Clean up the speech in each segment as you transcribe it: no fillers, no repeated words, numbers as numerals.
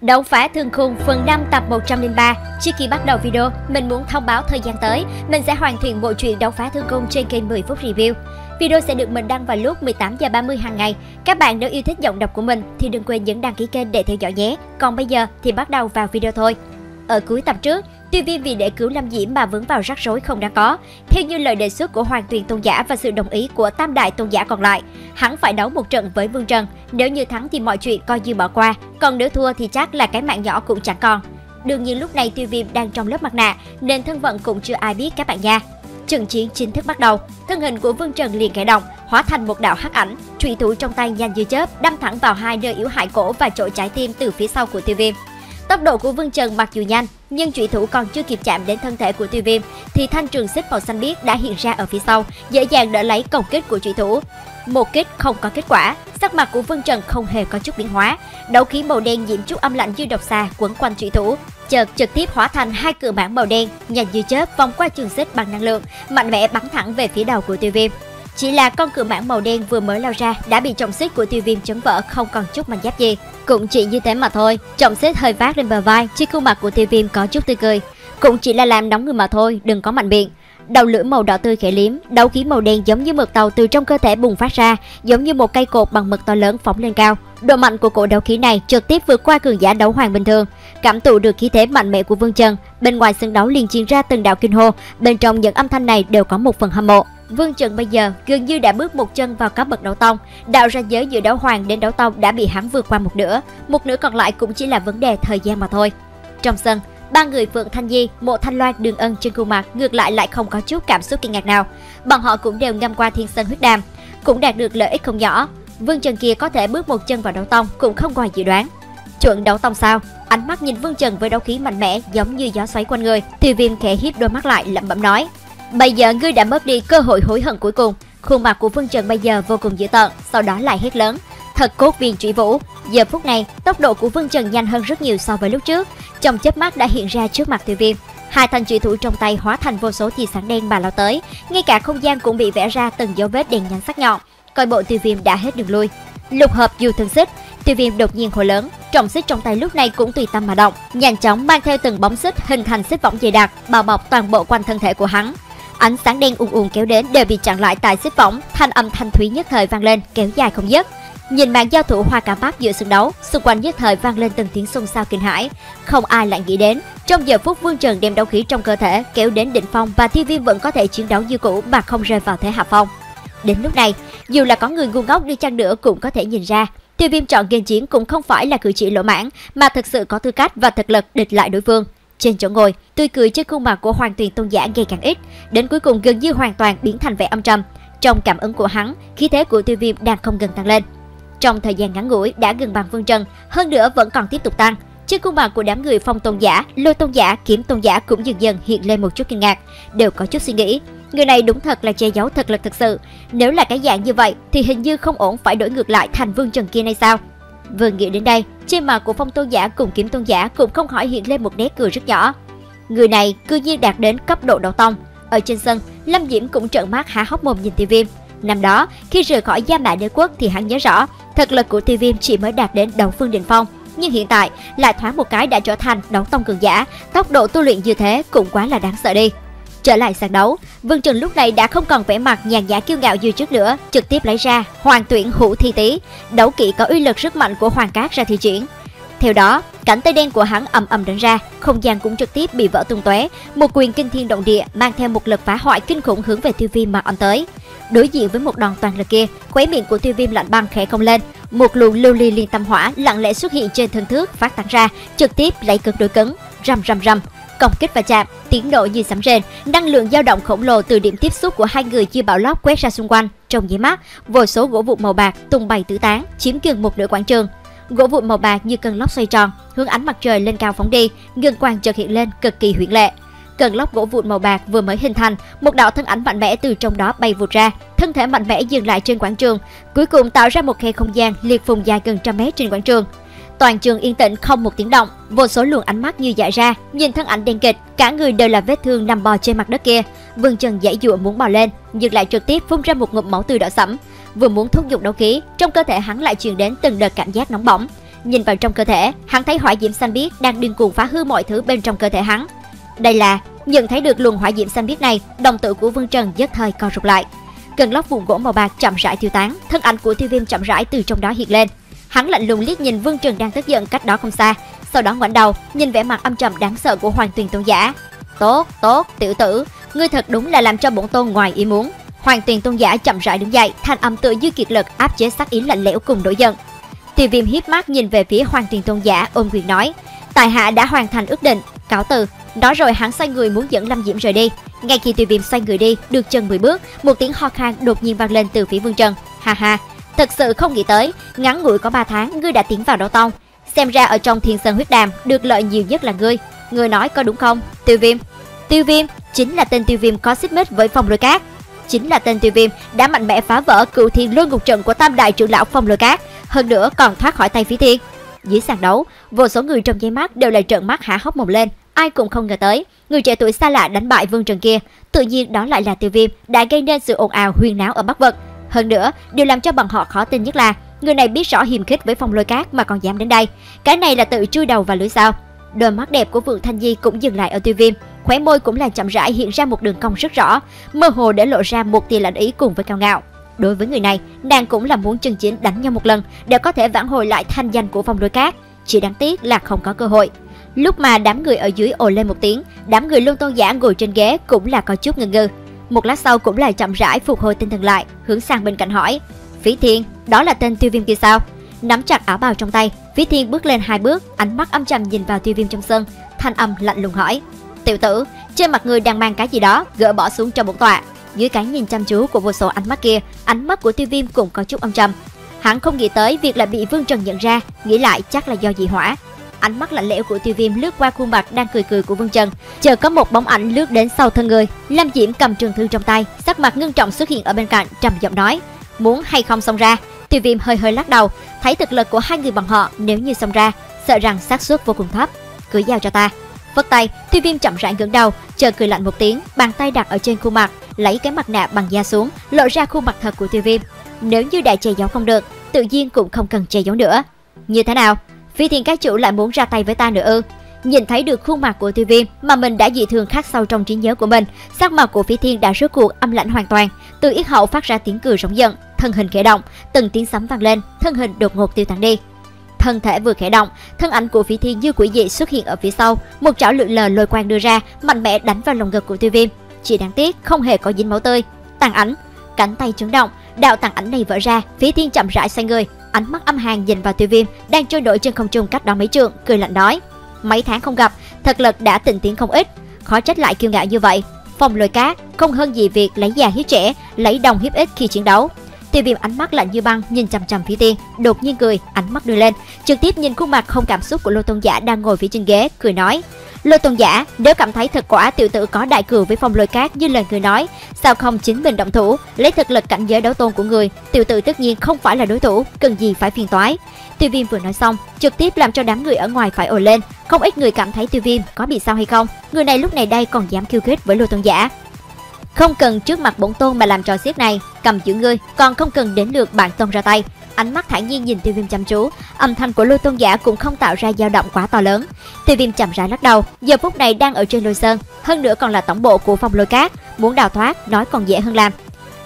Đấu phá thương khung phần 5 tập 103. Trước khi bắt đầu video, mình muốn thông báo thời gian tới, mình sẽ hoàn thiện bộ truyện Đấu phá thương khung trên kênh 10 phút review. Video sẽ được mình đăng vào lúc 18h30 hàng ngày. Các bạn nếu yêu thích giọng đọc của mình thì đừng quên nhấn đăng ký kênh để theo dõi nhé. Còn bây giờ thì bắt đầu vào video thôi. Ở cuối tập trước, Tiêu Vi vì để cứu Lâm Diễm mà vướng vào rắc rối không đáng có. Theo như lời đề xuất của Hoàng Tuyền tôn giả và sự đồng ý của tam đại tôn giả còn lại, hắn phải đấu một trận với Vương Trần. Nếu như thắng thì mọi chuyện coi như bỏ qua, còn nếu thua thì chắc là cái mạng nhỏ cũng chẳng còn. Đương nhiên lúc này Tiêu Vi đang trong lớp mặt nạ nên thân phận cũng chưa ai biết các bạn nha. Trận chiến chính thức bắt đầu, thân hình của Vương Trần liền khẽ động, hóa thành một đạo hắc ảnh, trùy thủ trong tay nhanh như chớp đâm thẳng vào hai nơi yếu hại cổ và chỗ trái tim từ phía sau của Tiêu Vi. Tốc độ của Vương Trần mặc dù nhanh, nhưng chủy thủ còn chưa kịp chạm đến thân thể của Tiêu Viêm thì thanh trường xích màu xanh biếc đã hiện ra ở phía sau, dễ dàng đỡ lấy công kích của chủy thủ. Một kích không có kết quả, sắc mặt của Vương Trần không hề có chút biến hóa, đấu khí màu đen nhiễm chút âm lạnh như độc xà quấn quanh chủy thủ, trực tiếp hóa thành hai cự mãng màu đen, nhanh như chớp vòng qua trường xích bằng năng lượng, mạnh mẽ bắn thẳng về phía đầu của Tiêu Viêm. Chỉ là con cự mãng màu đen vừa mới lao ra đã bị trọng xích của Tiêu Viêm chấn vỡ không còn chút mảnh giáp gì. Cũng chỉ như thế mà thôi, trọng xích hơi vác lên bờ vai, trên khuôn mặt của Tiêu Viêm có chút tươi cười. Cũng chỉ là làm nóng người mà thôi, đừng có mạnh miệng. Đầu lưỡi màu đỏ tươi khẽ liếm, đấu khí màu đen giống như mực tàu từ trong cơ thể bùng phát ra, giống như một cây cột bằng mực to lớn phóng lên cao. Độ mạnh của cổ đấu khí này trực tiếp vượt qua cường giả đấu hoàng bình thường. Cảm thụ được khí thế mạnh mẽ của Vương Trần, bên ngoài sân đấu liền truyền ra từng đạo kinh hô, bên trong những âm thanh này đều có một phần hâm mộ. Vương Trần bây giờ gần như đã bước một chân vào cấp bậc đấu tông, đạo ranh giới giữa đấu hoàng đến đấu tông đã bị hắn vượt qua một nửa còn lại cũng chỉ là vấn đề thời gian mà thôi. Trong sân, ba người Phượng Thanh Nhi, Mộ Thanh Loan, Đường Ân trên khuôn mặt ngược lại lại không có chút cảm xúc kinh ngạc nào, bọn họ cũng đều ngâm qua thiên sơn huyết đàm, cũng đạt được lợi ích không nhỏ. Vương Trần kia có thể bước một chân vào đấu tông cũng không ngoài dự đoán. Chuẩn đấu tông sao? Ánh mắt nhìn Vương Trần với đấu khí mạnh mẽ giống như gió xoáy quanh người, Tiêu Viêm khẽ híp đôi mắt lại lẩm bẩm nói: "Bây giờ ngươi đã mất đi cơ hội hối hận cuối cùng." Khuôn mặt của Vương Trần bây giờ vô cùng dữ tợn, sau đó lại hét lớn: "Thật cốt viên chủy vũ." Giờ phút này, tốc độ của Vương Trần nhanh hơn rất nhiều so với lúc trước, trong chớp mắt đã hiện ra trước mặt Tiêu Viêm. Hai thanh chủy thủ trong tay hóa thành vô số tia sáng đen mà lao tới, ngay cả không gian cũng bị vẽ ra từng dấu vết đèn nhánh sắc nhọn. Coi bộ Tiêu Viêm đã hết đường lui. Lục hợp dù thương xích, Tiêu Viêm đột nhiên hô lớn, trọng xích trong tay lúc này cũng tùy tâm mà động, nhanh chóng mang theo từng bóng xích hình thành xích võng dày đặc, bao bọc toàn bộ quanh thân thể của hắn. Ánh sáng đen ùn ùn kéo đến đều bị chặn lại tại xích võng, thanh âm thanh thúy nhất thời vang lên, kéo dài không dứt. Nhìn màn giao thủ hoa cả mắt giữa sân đấu, xung quanh nhất thời vang lên từng tiếng xôn xao kinh hãi. Không ai lại nghĩ đến, trong giờ phút Vương Trần đem đấu khí trong cơ thể kéo đến đỉnh phong và Tiêu Viêm vẫn có thể chiến đấu như cũ mà không rơi vào thế hạ phong. Đến lúc này, dù là có người ngu ngốc đi chăng nữa cũng có thể nhìn ra, Tiêu Viêm chọn ghen chiến cũng không phải là cử chỉ lỗ mãng, mà thực sự có tư cách và thực lực địch lại đối phương. Trên chỗ ngồi, tươi cười trên khuôn mặt của Hoàng Tuyền tôn giả ngày càng ít, đến cuối cùng gần như hoàn toàn biến thành vẻ âm trầm. Trong cảm ứng của hắn, khí thế của Tiêu Viêm đang không ngừng tăng lên. Trong thời gian ngắn ngủi đã gần bằng Vương Trần, hơn nữa vẫn còn tiếp tục tăng. Trên khuôn mặt của đám người Phong tôn giả, Lô tôn giả, Kiếm tôn giả cũng dần dần hiện lên một chút kinh ngạc, đều có chút suy nghĩ. Người này đúng thật là che giấu thực lực thực sự. Nếu là cái dạng như vậy thì hình như không ổn, phải đổi ngược lại thành Vương Trần kia này sao? Vừa nghĩ đến đây, trên mặt của Phong tôn giả cùng Kiếm tôn giả cũng không khỏi hiện lên một nét cười rất nhỏ. Người này cư nhiên đạt đến cấp độ đấu tông. Ở trên sân, Lâm Diễm cũng trợn mắt há hốc mồm nhìn Tiêu Viêm. Năm đó, khi rời khỏi Gia Mã Đế quốc thì hắn nhớ rõ, thực lực của Tiêu Viêm chỉ mới đạt đến đấu vương đỉnh phong, nhưng hiện tại lại thoáng một cái đã trở thành đấu tông cường giả, tốc độ tu luyện như thế cũng quá là đáng sợ đi. Trở lại sàn đấu, Vương Trần lúc này đã không còn vẻ mặt nhàn nhã kiêu ngạo như trước nữa, trực tiếp lấy ra Hoàng Tuyển Hữu Thi Tí, đấu kỹ có uy lực rất mạnh của Hoàng Cát ra thi triển. Theo đó, cánh tay đen của hắn ầm ầm đánh ra, không gian cũng trực tiếp bị vỡ tung tóe, một quyền kinh thiên động địa mang theo một lực phá hoại kinh khủng hướng về Tiêu Viêm mà ấn tới. Đối diện với một đòn toàn lực kia, khóe miệng của Tiêu Viêm lạnh băng khẽ cong lên, một luồng lưu ly liên tâm hỏa lặng lẽ xuất hiện trên thân thước phát tán ra, trực tiếp lấy cứng đối cứng, rầm rầm rầm. Công kích và chạm, tiếng nổ như sấm rền, năng lượng dao động khổng lồ từ điểm tiếp xúc của hai người chia bão lóc quét ra xung quanh. Trong nháy mắt, vô số gỗ vụn màu bạc tung bay tứ tán, chiếm gần một nửa quảng trường. Gỗ vụn màu bạc như cơn lốc xoay tròn, hướng ánh mặt trời lên cao phóng đi, ngân quang chợt hiện lên cực kỳ huyền lệ. Cơn lốc gỗ vụn màu bạc vừa mới hình thành, một đạo thân ảnh mạnh mẽ từ trong đó bay vụt ra, thân thể mạnh mẽ dừng lại trên quảng trường, cuối cùng tạo ra một khe không gian liệt phùng dài gần trăm mét trên quảng trường. Toàn trường yên tĩnh không một tiếng động, vô số luồng ánh mắt như dại ra, nhìn thân ảnh đen kịch, cả người đều là vết thương nằm bò trên mặt đất kia. Vương Trần giãy giụa muốn bò lên, nhưng lại trực tiếp phun ra một ngụm máu tươi đỏ sẫm. Vừa muốn thúc giục đấu khí, trong cơ thể hắn lại truyền đến từng đợt cảm giác nóng bỏng. Nhìn vào trong cơ thể, hắn thấy hỏa diễm xanh biếc đang điên cuồng phá hư mọi thứ bên trong cơ thể hắn. Đây là nhận thấy được luồng hỏa diễm xanh biếc này, đồng tử của Vương Trần nhất thời co rụt lại. Gần lóc vùng gỗ màu bạc chậm rãi tiêu tán, thân ảnh của Tiêu Viêm chậm rãi từ trong đó hiện lên. Hắn lạnh lùng liếc nhìn Vương Trần đang tức giận cách đó không xa, sau đó ngoảnh đầu nhìn vẻ mặt âm trầm đáng sợ của Hoàng Tuyền tôn giả. "Tốt, tốt, tiểu tử, ngươi thật đúng là làm cho bổn tôn ngoài ý muốn." Hoàng Tuyền tôn giả chậm rãi đứng dậy, thanh âm tựa như kiệt lực áp chế sát ý lạnh lẽo cùng nổi giận. Tiêu Viêm híp mắt nhìn về phía Hoàng Tuyền tôn giả ôm quyền nói: "Tài hạ đã hoàn thành ước định, cáo từ." Nói rồi hắn xoay người muốn dẫn Lâm Diễm rời đi. Ngay khi Tiêu Viêm xoay người đi được chừng 10 bước, một tiếng ho khan đột nhiên vang lên từ phía Vương Trần. "Ha ha, thật sự không nghĩ tới, ngắn ngủi có 3 tháng ngươi đã tiến vào Đấu Tông. Xem ra ở trong Thiên Sơn Huyết Đàm được lợi nhiều nhất là ngươi. Ngươi nói có đúng không, Tiêu Viêm?" Tiêu Viêm chính là tên Tiêu Viêm có xích mích với Phong Lôi Các, chính là tên Tiêu Viêm đã mạnh mẽ phá vỡ cựu thiên lôi ngục trận của tam đại trưởng lão Phong Lôi Các, hơn nữa còn thoát khỏi tay Phí Thiên. Dưới sàn đấu, vô số người trong giấy mắt đều lại trợn mắt há hốc mồm lên. Ai cũng không ngờ tới, người trẻ tuổi xa lạ đánh bại Vương Trần kia, tự nhiên đó lại là Tiêu Viêm đã gây nên sự ồn ào huyên náo ở Bắc Vực. Hơn nữa, điều làm cho bọn họ khó tin nhất là người này biết rõ hiềm khích với Phong Lôi Các mà còn dám đến đây. Cái này là tự chui đầu vào lưới sao? Đôi mắt đẹp của Phượng Thanh Nhi cũng dừng lại ở Tiêu Viêm, khóe môi cũng là chậm rãi hiện ra một đường cong rất rõ, mơ hồ để lộ ra một tia lạnh ý cùng với cao ngạo. Đối với người này, nàng cũng là muốn chân chính đánh nhau một lần để có thể vãn hồi lại thanh danh của Phong Lôi Các, chỉ đáng tiếc là không có cơ hội. Lúc mà đám người ở dưới ồ lên một tiếng, đám người Lô Tôn giả ngồi trên ghế cũng là có chút ngần ngừ. Một lát sau cũng lại chậm rãi phục hồi tinh thần lại, hướng sang bên cạnh hỏi: "Phí Thiên, đó là tên Tiêu Viêm kia sao?" Nắm chặt áo bào trong tay, Phí Thiên bước lên 2 bước, ánh mắt âm trầm nhìn vào Tiêu Viêm trong sân, thanh âm lạnh lùng hỏi: "Tiểu tử, trên mặt người đang mang cái gì đó, gỡ bỏ xuống cho bổn tọa." Dưới cái nhìn chăm chú của vô số ánh mắt kia, ánh mắt của Tiêu Viêm cũng có chút âm trầm. Hắn không nghĩ tới việc lại bị Vương Trần nhận ra, nghĩ lại chắc là do dị hỏa. Ánh mắt lạnh lẽo của Tiêu Viêm lướt qua khuôn mặt đang cười cười của Vương Trần, chờ có một bóng ảnh lướt đến sau thân người. Lâm Diễm cầm trường thương trong tay, sắc mặt ngưng trọng xuất hiện ở bên cạnh, trầm giọng nói: "Muốn hay không xông ra?" Tiêu Viêm hơi hơi lắc đầu, thấy thực lực của hai người bọn họ, nếu như xông ra, sợ rằng xác suất vô cùng thấp. "Cứ giao cho ta." Vất tay, Tiêu Viêm chậm rãi ngẩng đầu, chờ cười lạnh một tiếng, bàn tay đặt ở trên khuôn mặt, lấy cái mặt nạ bằng da xuống, lộ ra khuôn mặt thật của Tiêu Viêm. Nếu như đã che giấu không được, tự nhiên cũng không cần che giấu nữa. "Như thế nào? Phí Thiên các chủ lại muốn ra tay với ta nữa ư?" Nhìn thấy được khuôn mặt của Tiêu Viêm mà mình đã dị thường khác sâu trong trí nhớ của mình, sắc mặt của Phí Thiên đã rốt cuộc âm lãnh hoàn toàn, từ yết hậu phát ra tiếng cười rống giận, thân hình khẽ động, từng tiếng sấm vang lên, thân hình đột ngột tiêu tán đi. Thân thể vừa khẽ động, thân ảnh của Phí Thiên như quỷ dị xuất hiện ở phía sau, một chảo lượn lờ lôi quang đưa ra, mạnh mẽ đánh vào lồng ngực của Tiêu Viêm, chỉ đáng tiếc không hề có dính máu tươi. Tàn ảnh, cánh tay chấn động, đạo tàn ảnh này vỡ ra, Phí Thiên chậm rãi xoay người. Ánh mắt âm hàn nhìn vào Tiêu Viêm đang trôi nổi trên không trung cách đó mấy trượng, cười lạnh nói: "Mấy tháng không gặp, thực lực đã tình tiến không ít, khó trách lại kiêu ngạo như vậy. Phong Lôi Các không hơn gì việc lấy già hiếp trẻ, lấy đồng hiếp ít khi chiến đấu." Tiêu Viêm ánh mắt lạnh như băng nhìn chằm chằm Phí Thiên, đột nhiên cười, ánh mắt đưa lên, trực tiếp nhìn khuôn mặt không cảm xúc của Lô Tôn giả đang ngồi phía trên ghế, cười nói: "Lô Tôn giả, nếu cảm thấy thật quả tiểu tử có đại cừu với Phong Lôi Các như lời người nói, sao không chính mình động thủ, lấy thực lực cảnh giới đấu tôn của người, tiểu tử tất nhiên không phải là đối thủ, cần gì phải phiền toái." Tiêu Viêm vừa nói xong, trực tiếp làm cho đám người ở ngoài phải ồ lên, không ít người cảm thấy Tiêu Viêm có bị sao hay không, người này lúc này đây còn dám khiêu khích với Lô Tôn giả. "Không cần trước mặt bổn tôn mà làm trò xiết này, cầm giữ ngươi, còn không cần đến lượt bản tôn ra tay." Ánh mắt thản nhiên nhìn Tiêu Viêm chăm chú, âm thanh của Lô Tôn giả cũng không tạo ra dao động quá to lớn. Tiêu Viêm chậm rãi lắc đầu, giờ phút này đang ở trên lôi sơn, hơn nữa còn là tổng bộ của Phong Lôi Các, muốn đào thoát nói còn dễ hơn làm.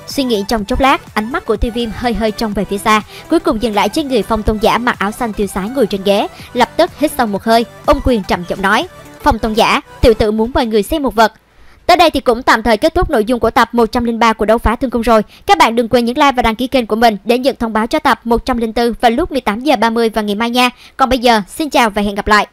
Suy nghĩ trong chốc lát, ánh mắt của Tiêu Viêm hơi hơi trông về phía xa, cuối cùng dừng lại trên người Phong Tôn giả mặc áo xanh tiêu sái ngồi trên ghế, lập tức hít sâu một hơi, ôm quyền trầm giọng nói: "Phong Tôn giả, tiểu tử muốn mời người xem một vật." Tới đây thì cũng tạm thời kết thúc nội dung của tập 103 của Đấu Phá Thương Khung rồi. Các bạn đừng quên nhấn like và đăng ký kênh của mình để nhận thông báo cho tập 104 vào lúc 18:30 vào ngày mai nha. Còn bây giờ, xin chào và hẹn gặp lại.